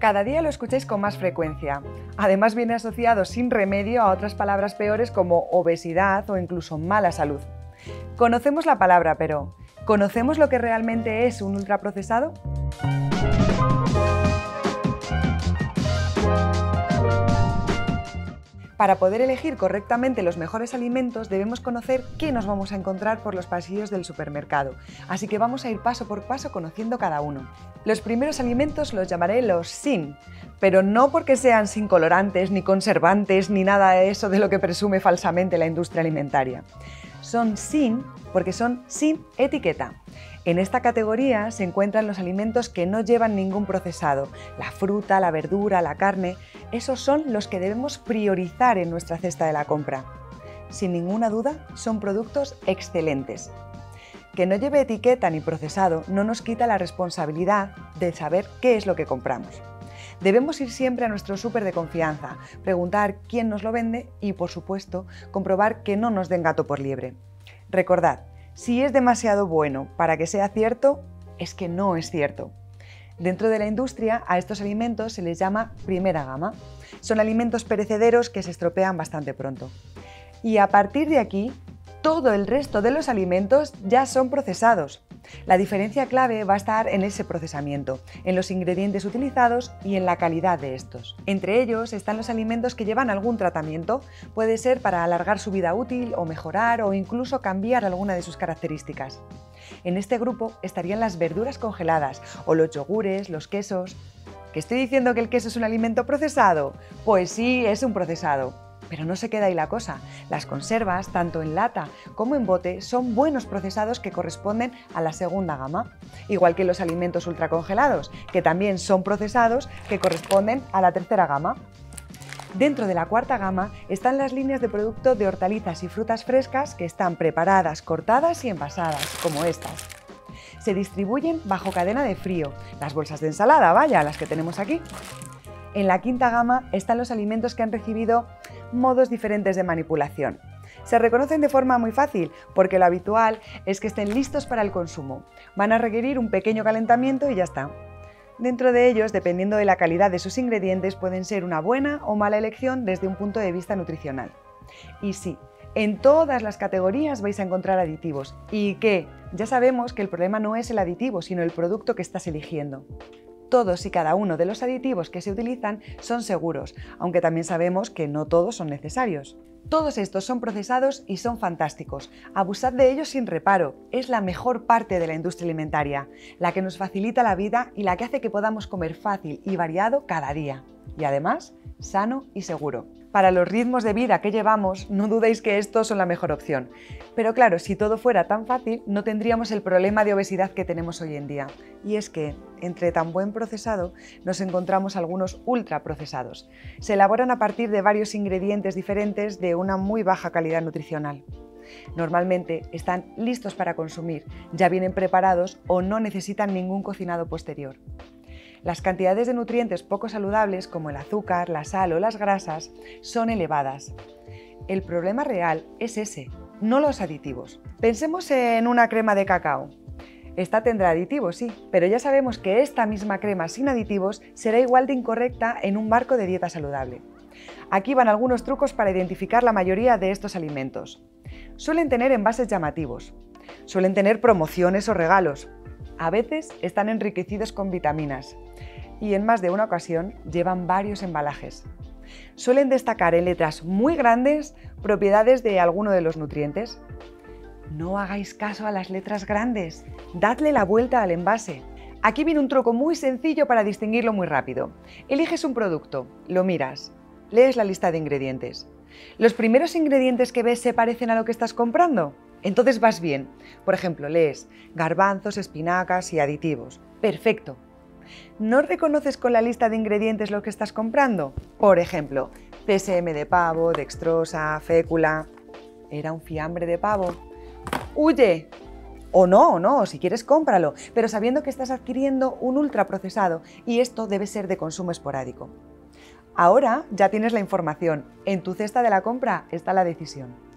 Cada día lo escucháis con más frecuencia. Además, viene asociado sin remedio a otras palabras peores como obesidad o incluso mala salud. Conocemos la palabra, pero ¿conocemos lo que realmente es un ultraprocesado? Para poder elegir correctamente los mejores alimentos debemos conocer qué nos vamos a encontrar por los pasillos del supermercado, así que vamos a ir paso por paso conociendo cada uno. Los primeros alimentos los llamaré los sin, pero no porque sean sin colorantes, ni conservantes, ni nada de eso de lo que presume falsamente la industria alimentaria. Son sin porque son sin etiqueta. En esta categoría se encuentran los alimentos que no llevan ningún procesado, la fruta, la verdura, la carne. Esos son los que debemos priorizar en nuestra cesta de la compra. Sin ninguna duda, son productos excelentes. Que no lleve etiqueta ni procesado no nos quita la responsabilidad de saber qué es lo que compramos. Debemos ir siempre a nuestro súper de confianza, preguntar quién nos lo vende y, por supuesto, comprobar que no nos den gato por liebre. Recordad, si es demasiado bueno para que sea cierto, es que no es cierto. Dentro de la industria, a estos alimentos se les llama primera gama. Son alimentos perecederos que se estropean bastante pronto. Y a partir de aquí, todo el resto de los alimentos ya son procesados. La diferencia clave va a estar en ese procesamiento, en los ingredientes utilizados y en la calidad de estos. Entre ellos están los alimentos que llevan algún tratamiento, puede ser para alargar su vida útil o mejorar o incluso cambiar alguna de sus características. En este grupo estarían las verduras congeladas o los yogures, los quesos. ¿Que estoy diciendo que el queso es un alimento procesado? Pues sí, es un procesado. Pero no se queda ahí la cosa. Las conservas, tanto en lata como en bote, son buenos procesados que corresponden a la segunda gama, igual que los alimentos ultracongelados, que también son procesados que corresponden a la tercera gama. Dentro de la cuarta gama están las líneas de producto de hortalizas y frutas frescas que están preparadas, cortadas y envasadas, como estas. Se distribuyen bajo cadena de frío, las bolsas de ensalada, vaya, las que tenemos aquí. En la quinta gama están los alimentos que han recibido modos diferentes de manipulación. Se reconocen de forma muy fácil porque lo habitual es que estén listos para el consumo. Van a requerir un pequeño calentamiento y ya está. Dentro de ellos, dependiendo de la calidad de sus ingredientes, pueden ser una buena o mala elección desde un punto de vista nutricional. Y sí, en todas las categorías vais a encontrar aditivos. ¿Y qué? Ya sabemos que el problema no es el aditivo, sino el producto que estás eligiendo. Todos y cada uno de los aditivos que se utilizan son seguros, aunque también sabemos que no todos son necesarios. Todos estos son procesados y son fantásticos. Abusad de ellos sin reparo. Es la mejor parte de la industria alimentaria, la que nos facilita la vida y la que hace que podamos comer fácil y variado cada día. Y además, sano y seguro. Para los ritmos de vida que llevamos, no dudéis que estos son la mejor opción. Pero claro, si todo fuera tan fácil, no tendríamos el problema de obesidad que tenemos hoy en día. Y es que, entre tan buen procesado, nos encontramos algunos ultraprocesados. Se elaboran a partir de varios ingredientes diferentes de una muy baja calidad nutricional. Normalmente están listos para consumir, ya vienen preparados o no necesitan ningún cocinado posterior. Las cantidades de nutrientes poco saludables, como el azúcar, la sal o las grasas, son elevadas. El problema real es ese, no los aditivos. Pensemos en una crema de cacao. Esta tendrá aditivos, sí, pero ya sabemos que esta misma crema sin aditivos será igual de incorrecta en un marco de dieta saludable. Aquí van algunos trucos para identificar la mayoría de estos alimentos. Suelen tener envases llamativos. Suelen tener promociones o regalos. A veces están enriquecidos con vitaminas y en más de una ocasión llevan varios embalajes. Suelen destacar en letras muy grandes propiedades de alguno de los nutrientes. No hagáis caso a las letras grandes, dadle la vuelta al envase. Aquí viene un truco muy sencillo para distinguirlo muy rápido. Eliges un producto, lo miras, lees la lista de ingredientes. ¿Los primeros ingredientes que ves se parecen a lo que estás comprando? Entonces vas bien. Por ejemplo, lees garbanzos, espinacas y aditivos. ¡Perfecto! ¿No reconoces con la lista de ingredientes lo que estás comprando? Por ejemplo, CSM de pavo, dextrosa, fécula... ¿Era un fiambre de pavo? ¡Huye! O no, si quieres cómpralo, pero sabiendo que estás adquiriendo un ultraprocesado y esto debe ser de consumo esporádico. Ahora ya tienes la información. En tu cesta de la compra está la decisión.